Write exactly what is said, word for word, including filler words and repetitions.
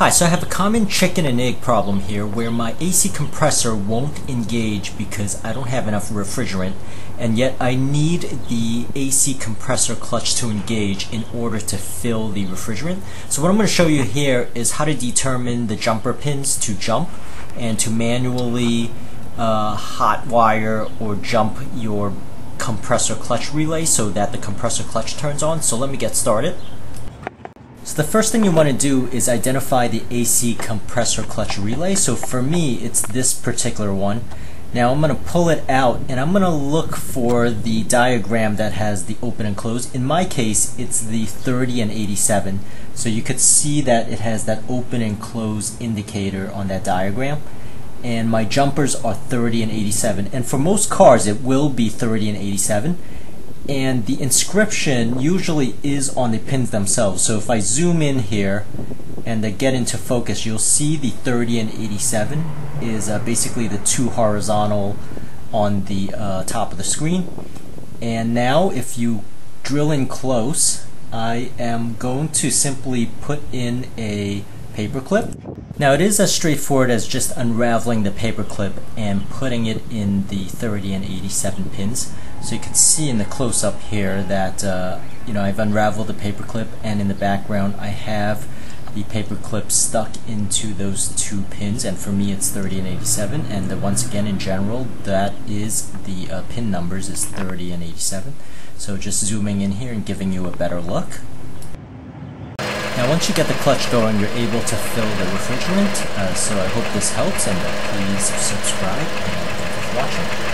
Hi, so I have a common chicken and egg problem here where my A C compressor won't engage because I don't have enough refrigerant, and yet I need the A C compressor clutch to engage in order to fill the refrigerant. So what I'm going to show you here is how to determine the jumper pins to jump and to manually uh, hot wire or jump your compressor clutch relay so that the compressor clutch turns on. So let me get started. So the first thing you want to do is identify the A C compressor clutch relay. So for me, it's this particular one. Now I'm going to pull it out and I'm going to look for the diagram that has the open and close. In my case, it's the thirty and eighty-seven. So you could see that it has that open and close indicator on that diagram. And my jumpers are thirty and eighty-seven. And for most cars, it will be thirty and eighty-seven. And the inscription usually is on the pins themselves. So if I zoom in here and I get into focus, you'll see the thirty and eighty-seven is uh, basically the two horizontal on the uh, top of the screen. And now if you drill in close, I am going to simply put in a paper clip. Now it is as straightforward as just unraveling the paper clip and putting it in the thirty and eighty-seven pins. So you can see in the close-up here that uh, you know, I've unraveled the paper clip, and in the background I have the paper clip stuck into those two pins, and for me it's thirty and eighty-seven, and the, once again in general that is the uh, pin numbers is thirty and eighty-seven. So just zooming in here and giving you a better look. Now once you get the clutch going, you're able to fill the refrigerant, uh, so I hope this helps, and uh, please subscribe, and thank you for watching.